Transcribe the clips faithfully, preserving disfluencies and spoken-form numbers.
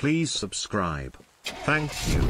Please subscribe. Thank you.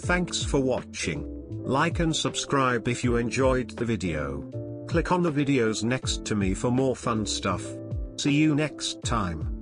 Thanks for watching. Like and subscribe if you enjoyed the video. Click on the videos next to me for more fun stuff. See you next time.